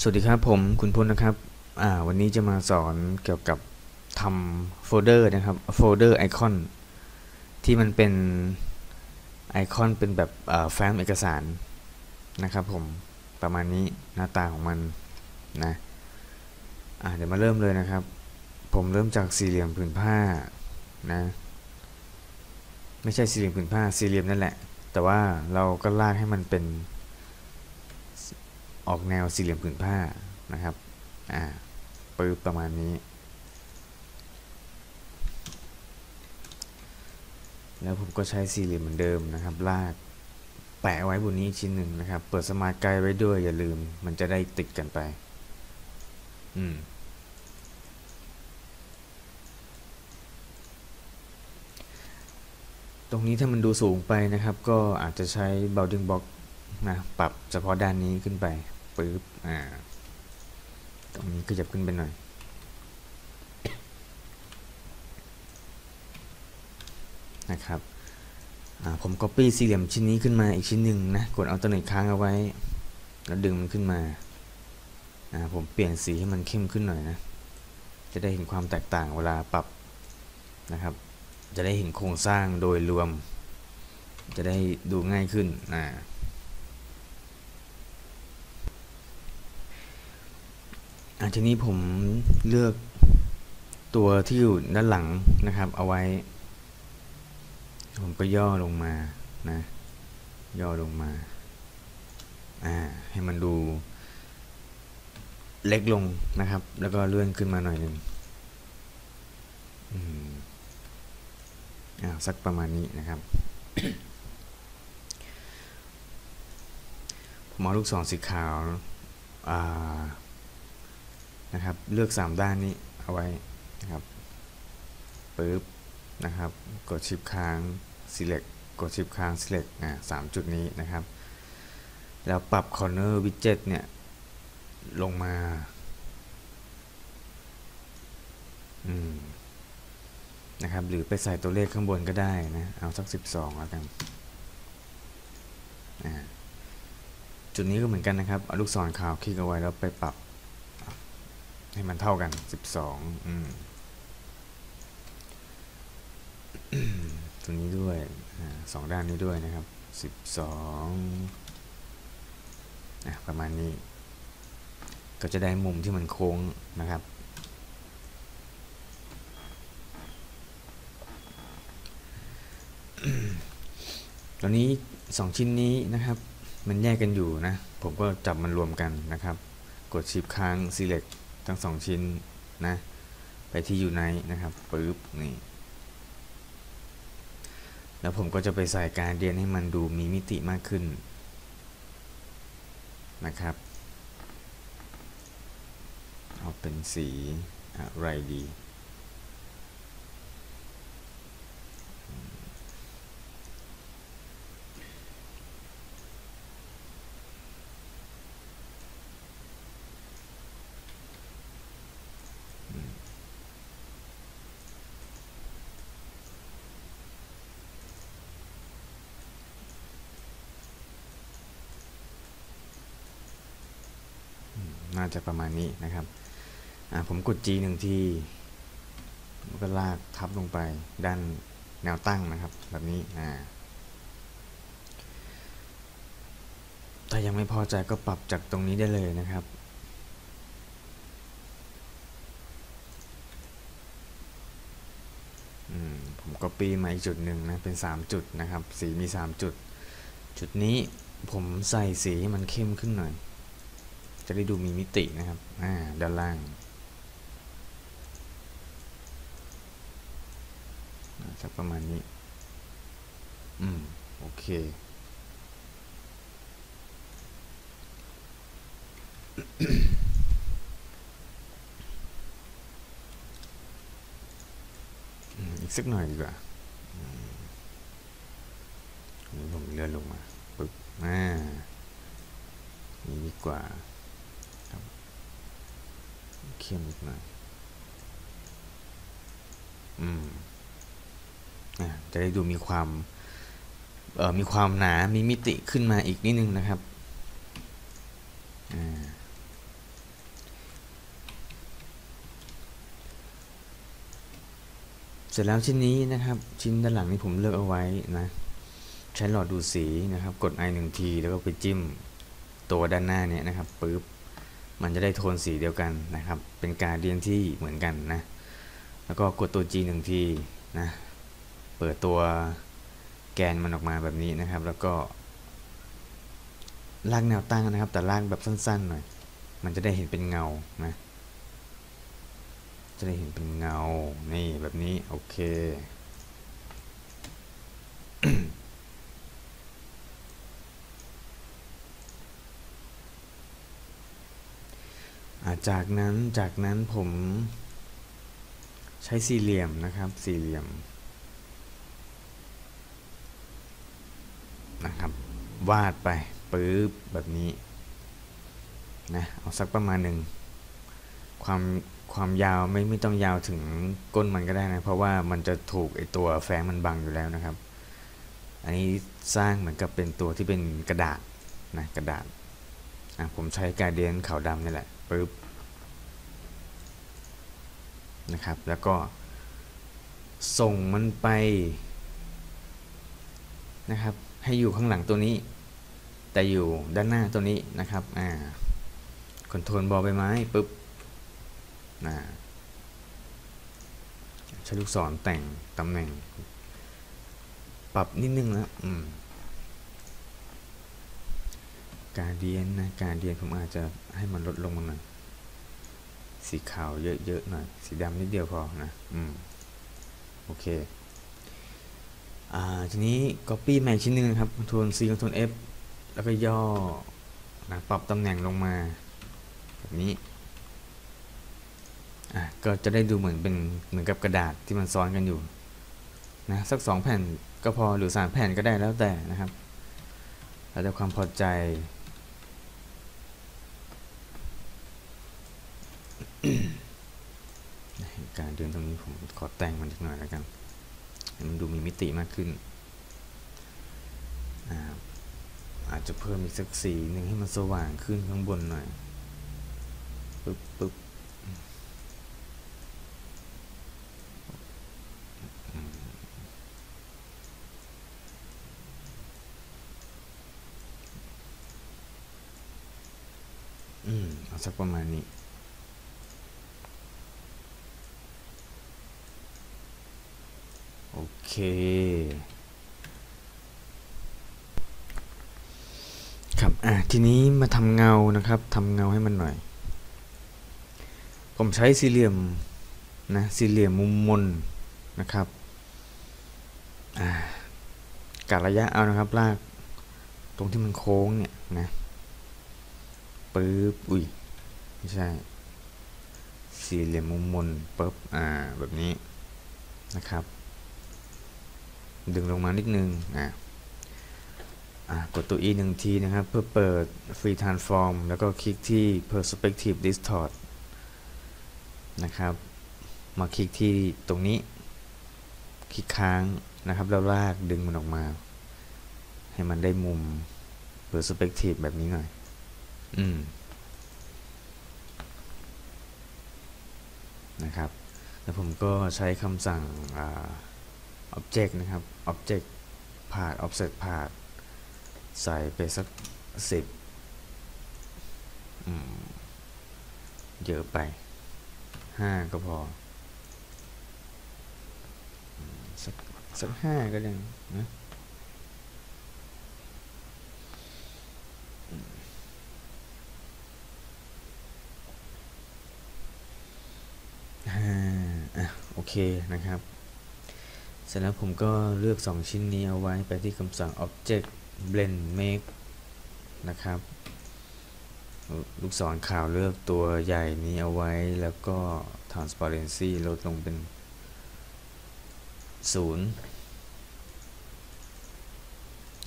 สวัสดีครับผมคุณพลนะครับวันนี้จะมาสอนเกี่ยวกับทำโฟลเดอร์นะครับโฟลเดอร์ไอคอนที่มันเป็นไอคอนเป็นแบบแฟ้มเอกสารนะครับผมประมาณนี้หน้าตาของมันนะเดี๋ยวมาเริ่มเลยนะครับผมเริ่มจากสี่เหลี่ยมผืนผ้านะไม่ใช่สี่เหลี่ยมผืนผ้าสี่เหลี่ยมนั่นแหละแต่ว่าเราก็ลากให้มันเป็นออกแนวสี่เหลี่ยมผืนผ้านะครับปึ๊บประมาณนี้แล้วผมก็ใช้สี่เหลี่ยมเหมือนเดิมนะครับลากแปะไว้บนนี้ชิ้นหนึ่งนะครับเปิดสมาร์ทไกด์ไว้ด้วยอย่าลืมมันจะได้ติดกันไปตรงนี้ถ้ามันดูสูงไปนะครับก็อาจจะใช้ bounding boxนะปรับเฉพาะด้านนี้ขึ้นไปปึ๊บตรงนี้ขยับขึ้นไปหน่อยนะครับผมก๊อปปี้สี่เหลี่ยมชิ้นนี้ขึ้นมาอีกชิ้นหนึ่งนะกดเอาตัวหนึ่งค้างเอาไว้แล้วดึงมันขึ้นมาผมเปลี่ยนสีให้มันเข้มขึ้นหน่อยนะจะได้เห็นความแตกต่างเวลาปรับนะครับจะได้เห็นโครงสร้างโดยรวมจะได้ดูง่ายขึ้นทีนี้ผมเลือกตัวที่อยู่ด้านหลังนะครับเอาไว้ผมก็ย่อลงมานะย่อลงมาให้มันดูเล็กลงนะครับแล้วก็เลื่อนขึ้นมาหน่อยหนึ่งสักประมาณนี้นะครับ ผมเอาลูกศรสีขาวนะครับเลือก3ด้านนี้เอาไว้นะครับปึ๊บนะครับกดชิปค้าง select กดชิปค้าง select 3จุดนี้นะครับแล้วปรับ corner widget เนี่ยลงมานะครับหรือไปใส่ตัวเลขข้างบนก็ได้นะเอาสัก12แล้วกันจุดนี้ก็เหมือนกันนะครับเอาลูกศรขาวคลิกเอาไว้แล้วไปปรับให้มันเท่ากัน12ตัวนี้ด้วย2ด้านนี้ด้วยนะครับ12ประมาณนี้ก็จะได้มุมที่มันโค้งนะครับตอนนี้2ชิ้นนี้นะครับมันแยกกันอยู่นะผมก็จับมันรวมกันนะครับกดชิปค้าง selectทั้ง2ชิ้นนะไปที่อยู่ในนะครับปึ๊บนี่แล้วผมก็จะไปใส่การเดียนให้มันดูมีมิติมากขึ้นนะครับเอาเป็นสีอะไรดีน่าจะประมาณนี้นะครับผมกด G 1ทีก็ลากทับลงไปด้านแนวตั้งนะครับแบบนี้ถ้ายังไม่พอใจก็ปรับจากตรงนี้ได้เลยนะครับผมก็ปีมาอีกจุดหนึ่งนะเป็น3จุดนะครับสีมี3จุดจุดนี้ผมใส่สีให้มันเข้มขึ้นหน่อยจะได้ดูมีมิตินะครับด้านล่างสักประมาณนี้โอเค อีกสักหน่อยดีกว่าผมเลื่อนลงมาปึ๊บนี่ดีกว่าเข้มนิดหน่อยจะได้ดูมีความหนามีมิติขึ้นมาอีกนิดนึงนะครับ เสร็จแล้วชิ้นนี้นะครับชิ้นด้านหลังนี้ผมเลือกเอาไว้นะใช้หลอดดูดสีนะครับกด i 1 ทีแล้วก็ไปจิ้มตัวด้านหน้าเนี่ยนะครับปึ๊บมันจะได้โทนสีเดียวกันนะครับเป็นการเรียงที่เหมือนกันนะแล้วก็กดตัว G 1 ทีนะเปิดตัวแกนมันออกมาแบบนี้นะครับแล้วก็ลากแนวตั้งนะครับแต่ลากแบบสั้นๆหน่อยมันจะได้เห็นเป็นเงานะจะได้เห็นเป็นเงานี่แบบนี้โอเค จากนั้นผมใช้สี่เหลี่ยมนะครับสี่เหลี่ยมนะครับวาดไปปื๊บแบบนี้นะเอาสักประมาณหนึ่งความยาวไม่ต้องยาวถึงก้นมันก็ได้นะเพราะว่ามันจะถูกไอตัวแฝงมันบังอยู่แล้วนะครับอันนี้สร้างเหมือนกับเป็นตัวที่เป็นกระดาษนะกระดาษผมใช้กาเดียนขาวดำนี่แหละปึ๊บนะครับแล้วก็ส่งมันไปนะครับให้อยู่ข้างหลังตัวนี้แต่อยู่ด้านหน้าตัวนี้นะครับคอนโทรลบอลใบไม้ปึ๊บใช้ลูกศรแต่งตำแหน่งปรับนิดนึงนะการเดียนนะการเดียนผมอาจจะให้มันลดลงมาหน่อยสีขาวเยอะๆหน่อยสีดำนิดเดียวพอนะโอเคทีนี้ copy ใหม่ชิ้นนึงนะครับ Ctrl C Ctrl F แล้วก็ย่อนะปรับตำแหน่งลงมาแบบนี้ก็จะได้ดูเหมือนกับกระดาษที่มันซ้อนกันอยู่นะสัก2แผ่นก็พอหรือ3แผ่นก็ได้แล้วแต่นะครับแล้วแต่ความพอใจการเดินตรงนี้ผมขอแต่งมันนิดหน่อยแล้วกันให้มันดูมีมิติมากขึ้นอาจจะเพิ่มอีกสักสีหนึ่งให้มันสว่างขึ้นข้างบนหน่อยปึ๊บเอาสักประมาณนี้โอเคครับทีนี้มาทำเงานะครับทำเงาให้มันหน่อยผมใช้สี่เหลี่ยมนะสี่เหลี่ยมมุมมนนะครับกะระยะเอานะครับลากตรงที่มันโค้งเนี่ยนะปึ๊บอุ้ยไม่ใช่สี่เหลี่ยมมุมมนปึ๊บแบบนี้นะครับดึงลงมานิดนึงกดตัว E 1 ทีนะครับเพื่อเปิด Free Transform แล้วก็คลิกที่ Perspective Distort นะครับมาคลิกที่ตรงนี้คลิกค้างนะครับแล้วลากดึงมันออกมาให้มันได้มุม Perspective แบบนี้หน่อยนะครับแล้วผมก็ใช้คำสั่งobject นะครับ object path offset path ใส่ไปสัก10เยอะไป5ก็พอสัก5ก็ได้นะโอเคนะครับเสร็จแล้วผมก็เลือก2ชิ้นนี้เอาไว้ไปที่คำสั่ง object blend make นะครับลูกศรขาวเลือกตัวใหญ่นี้เอาไว้แล้วก็ transparency ลดลงเป็น0น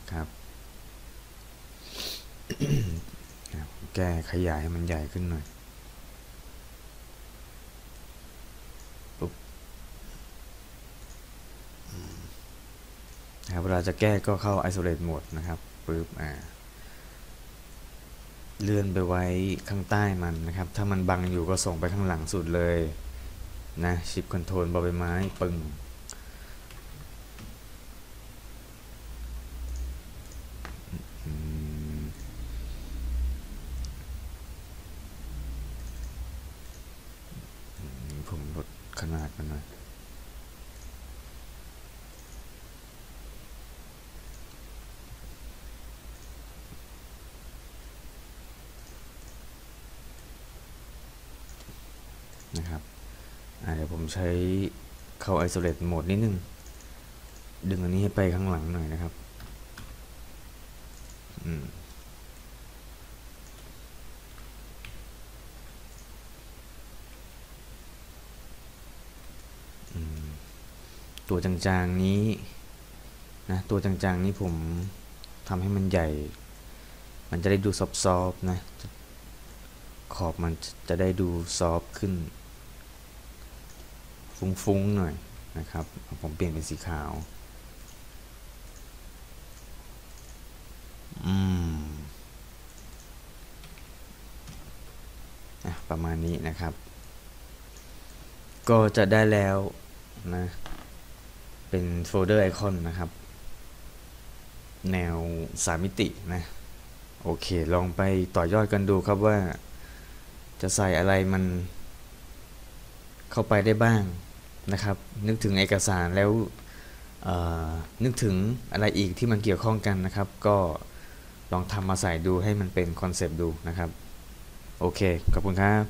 ะครับ แก้ขยายให้มันใหญ่ขึ้นหน่อยเวลาจะแก้ก็เข้า isolate mode นะครับปึ๊บเลื่อนไปไว้ข้างใต้มันนะครับถ้ามันบังอยู่ก็ส่งไปข้างหลังสุดเลยนะ shift control บอลใบไม้ปึ้ง ขนาดมันหน่อยนะครับเดี๋ยวผมใช้เข้า isolate mode นิดนึงดึงอันนี้ให้ไปข้างหลังหน่อยนะครับตัวจางๆนี้นะตัวจางๆนี้ผมทำให้มันใหญ่มันจะได้ดูซอฟๆนะขอบมันจะได้ดูซอฟขึ้นฟุ้งๆหน่อยนะครับผมเปลี่ยนเป็นสีขาวประมาณนี้นะครับก็จะได้แล้วนะเป็นโฟลเดอร์ไอคอนนะครับแนว3มิตินะโอเคลองไปต่อยอดกันดูครับว่าจะใส่อะไรมันเข้าไปได้บ้างนะครับนึกถึงเอกสารแล้วนึกถึงอะไรอีกที่มันเกี่ยวข้องกันนะครับก็ลองทำมาใส่ดูให้มันเป็นคอนเซปต์ดูนะครับโอเคขอบคุณครับ